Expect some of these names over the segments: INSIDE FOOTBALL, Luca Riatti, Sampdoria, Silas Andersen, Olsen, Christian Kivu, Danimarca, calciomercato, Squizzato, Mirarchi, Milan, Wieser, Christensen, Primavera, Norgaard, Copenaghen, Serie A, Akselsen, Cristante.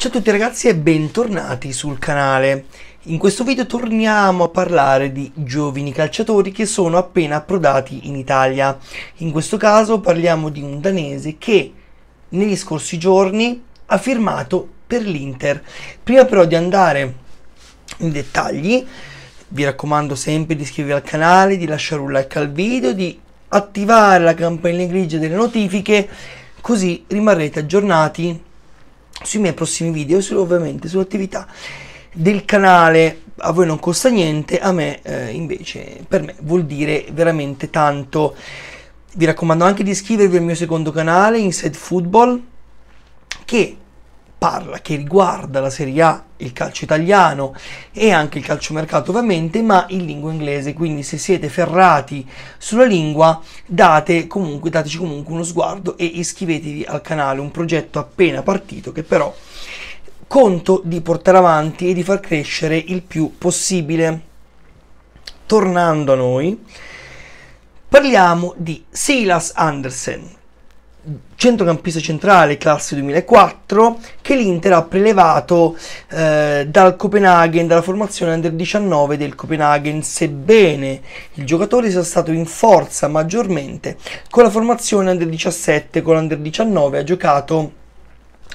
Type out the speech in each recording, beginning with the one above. Ciao a tutti ragazzi e bentornati sul canale. In questo video torniamo a parlare di giovani calciatori che sono appena approdati in Italia. In questo caso parliamo di un danese che negli scorsi giorni ha firmato per l'Inter. Prima però di andare in dettagli, vi raccomando sempre di iscrivervi al canale, di lasciare un like al video, di attivare la campanella grigia delle notifiche, così rimarrete aggiornati sui miei prossimi video e ovviamente sull'attività del canale. A voi non costa niente, a me invece, per me vuol dire veramente tanto. Vi raccomando anche di iscrivervi al mio secondo canale, INSIDE FOOTBALL, che riguarda la Serie A, il calcio italiano e anche il calciomercato ovviamente, ma in lingua inglese, quindi se siete ferrati sulla lingua dateci comunque uno sguardo e iscrivetevi al canale, un progetto appena partito che però conto di portare avanti e di far crescere il più possibile. Tornando a noi, parliamo di Silas Andersen, centrocampista centrale classe 2004, che l'Inter ha prelevato dal Copenaghen, dalla formazione under 19 del Copenaghen, sebbene il giocatore sia stato in forza maggiormente con la formazione under 17, con l'under 19 ha giocato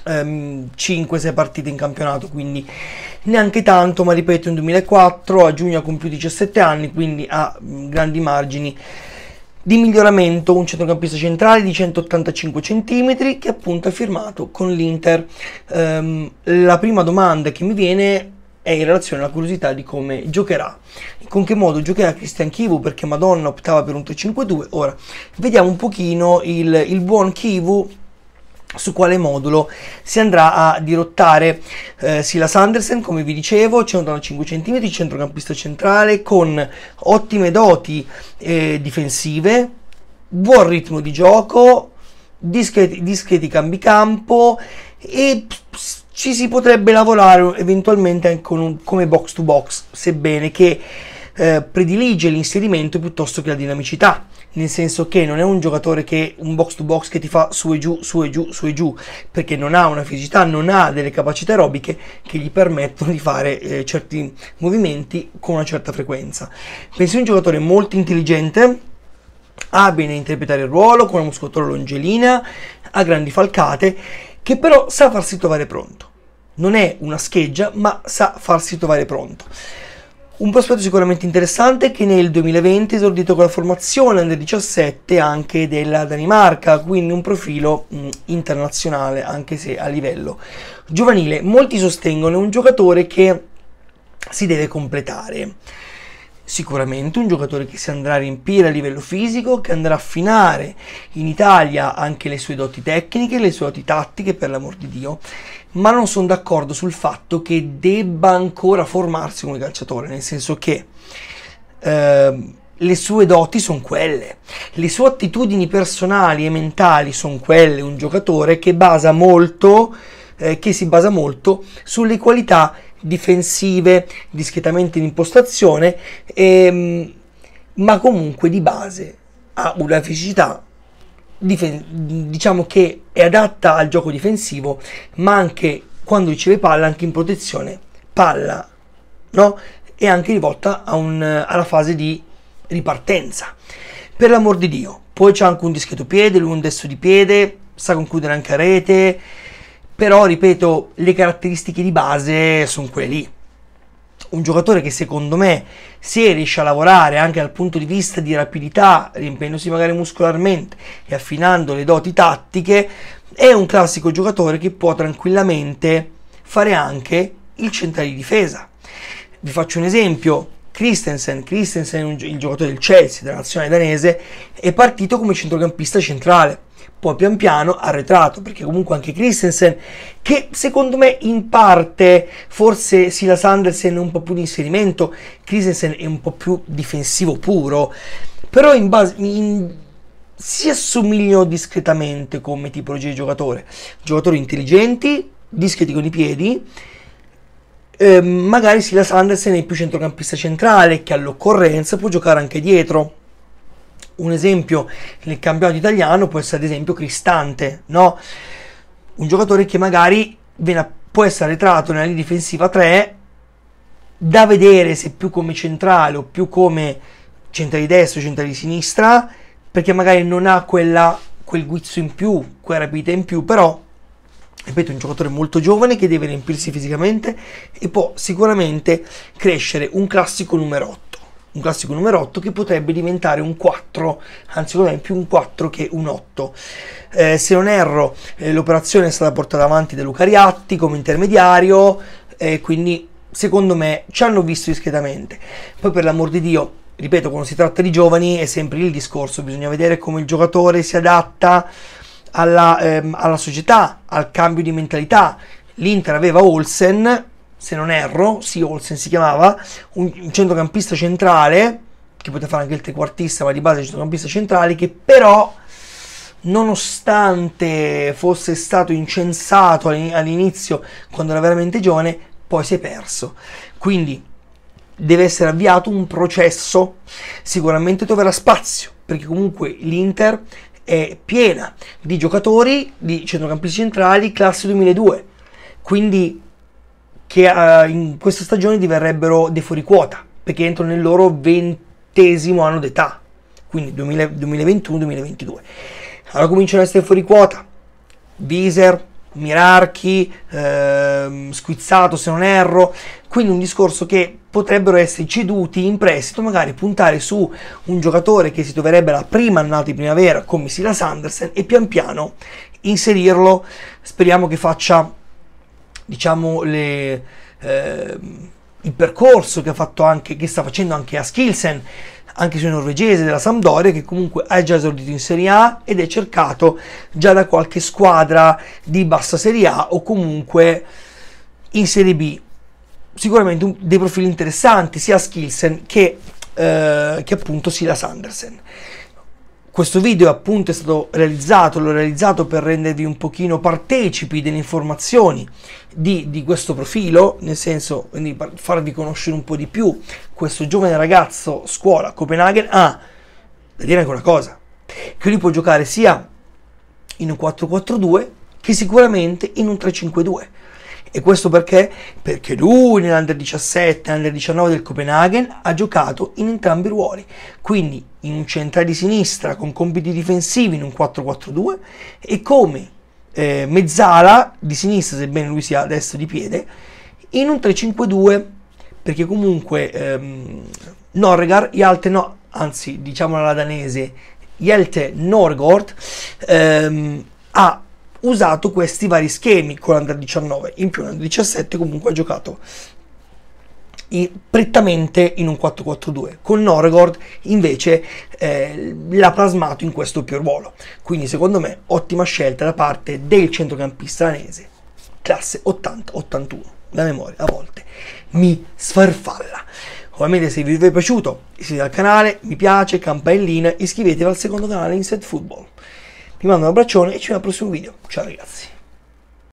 5-6 partite in campionato, quindi neanche tanto, ma ripeto, in 2004 a giugno ha compiuto 17 anni, quindi ha grandi margini di miglioramento. Un centrocampista centrale di 185 cm che appunto ha firmato con l'Inter. La prima domanda che mi viene è in relazione alla curiosità di come giocherà, con che modo giocherà Christian Kivu, perché Madonna optava per un 3-5-2. Ora vediamo un pochino il buon Kivu su quale modulo si andrà a dirottare. Silas Andersen, come vi dicevo, 185 cm, centrocampista centrale con ottime doti difensive, buon ritmo di gioco, discreti cambi campo, e ci si potrebbe lavorare eventualmente anche con come box to box, sebbene che predilige l'inserimento piuttosto che la dinamicità, nel senso che non è un giocatore che un box to box che ti fa su e giù, su e giù, su e giù, perché non ha una fisicità, non ha delle capacità aerobiche che gli permettono di fare certi movimenti con una certa frequenza. Penso a un giocatore molto intelligente, abile a interpretare il ruolo, con una muscolatura longelina, ha grandi falcate, che però sa farsi trovare pronto. Non è una scheggia, ma sa farsi trovare pronto. Un prospetto sicuramente interessante, che nel 2020 è esordito con la formazione under 17 anche della Danimarca, quindi un profilo internazionale anche se a livello giovanile. Molti sostengono un giocatore che si deve completare, sicuramente un giocatore che si andrà a riempire a livello fisico, che andrà a affinare in Italia anche le sue doti tecniche, le sue doti tattiche, per l'amor di Dio, ma non sono d'accordo sul fatto che debba ancora formarsi come calciatore, nel senso che le sue doti sono quelle, le sue attitudini personali e mentali sono quelle. Un giocatore che basa molto che si basa molto sulle qualità difensive, discretamente in impostazione, ma comunque di base ha una fisicità diciamo che è adatta al gioco difensivo, ma anche quando riceve palla, anche in protezione palla, no? E anche rivolta a alla fase di ripartenza, per l'amor di Dio. Poi c'è anche un discreto piede, lui un destro di piede, sa concludere anche a rete, però ripeto, le caratteristiche di base sono quelle lì. Un giocatore che secondo me, se riesce a lavorare anche dal punto di vista di rapidità, riempiendosi magari muscolarmente e affinando le doti tattiche, è un classico giocatore che può tranquillamente fare anche il centrale di difesa. Vi faccio un esempio: Christensen, il giocatore del Chelsea, della nazionale danese, è partito come centrocampista centrale, poi pian piano arretrato, perché comunque anche Christensen, che secondo me in parte forse Silas Andersen è un po' più di inserimento, Christensen è un po' più difensivo puro, però si assomigliano discretamente come tipologia di giocatore. Giocatori intelligenti, discreti con i piedi. Magari Silas Andersen è più centrocampista centrale, che all'occorrenza può giocare anche dietro. Un esempio nel campionato italiano può essere ad esempio Cristante, no? Un giocatore che magari viene può essere arretrato nella linea difensiva 3, da vedere se più come centrale o più come centro di destra o centro di sinistra, perché magari non ha quel guizzo in più, quella rapidità in più, però ripeto, è un giocatore molto giovane che deve riempirsi fisicamente e può sicuramente crescere un classico numero 8. Un classico numero 8 che potrebbe diventare un 4, anzi più un 4 che un 8. Se non erro, l'operazione è stata portata avanti da Luca Riatti come intermediario, quindi secondo me ci hanno visto discretamente. Poi, per l'amor di Dio, ripeto, quando si tratta di giovani è sempre il discorso, bisogna vedere come il giocatore si adatta alla società, al cambio di mentalità. L'Inter aveva Olsen, se non erro, sì, Olsen si chiamava, un centrocampista centrale, che poteva fare anche il trequartista, ma di base centrocampista centrale, che però, nonostante fosse stato incensato all'inizio, quando era veramente giovane, poi si è perso. Quindi deve essere avviato un processo, sicuramente troverà spazio, perché comunque l'Inter è piena di giocatori, di centrocampisti centrali, classe 2002, quindi che in questa stagione diverrebbero dei fuoriquota, perché entrano nel loro 20° anno d'età, quindi 2021-2022. Allora cominciano ad essere fuoriquota Wieser, Mirarchi, Squizzato se non erro, quindi un discorso che potrebbero essere ceduti in prestito, magari puntare su un giocatore che si troverebbe la prima annata di primavera come Silas Andersen e pian piano inserirlo. Speriamo che faccia, diciamo, il percorso che ha fatto anche, che sta facendo anche Akselsen, anche sui norvegesi della Sampdoria, che comunque ha già esordito in Serie A ed è cercato già da qualche squadra di bassa Serie A o comunque in Serie B. Sicuramente dei profili interessanti, sia Akselsen che appunto Silas Andersen. Questo video appunto è stato realizzato, l'ho realizzato per rendervi un pochino partecipi delle informazioni di questo profilo, nel senso di farvi conoscere un po' di più questo giovane ragazzo scuola Copenaghen. Ah, da dire anche una cosa, che lui può giocare sia in un 4-4-2 che sicuramente in un 3-5-2. E questo perché? Perché lui nell'Under 17 e nell'Under 19 del Copenaghen ha giocato in entrambi i ruoli, quindi in un centrale di sinistra con compiti difensivi in un 4-4-2 e come mezzala di sinistra, sebbene lui sia destro di piede, in un 3-5-2, perché comunque Norgaard, anzi diciamola alla danese, Norgaard ha usato questi vari schemi con l'Under 19, in più l'Under 17 comunque ha giocato prettamente in un 4-4-2, con Norgaard invece l'ha plasmato in questo doppio ruolo. Quindi secondo me ottima scelta da parte del centrocampista danese, classe 80-81, la memoria a volte mi sfarfalla. Ovviamente se il video vi è piaciuto iscrivetevi al canale, mi piace, campanellina, iscrivetevi al secondo canale INSIDE FOOTBALL. Vi mando un abbraccione e ci vediamo al prossimo video. Ciao ragazzi.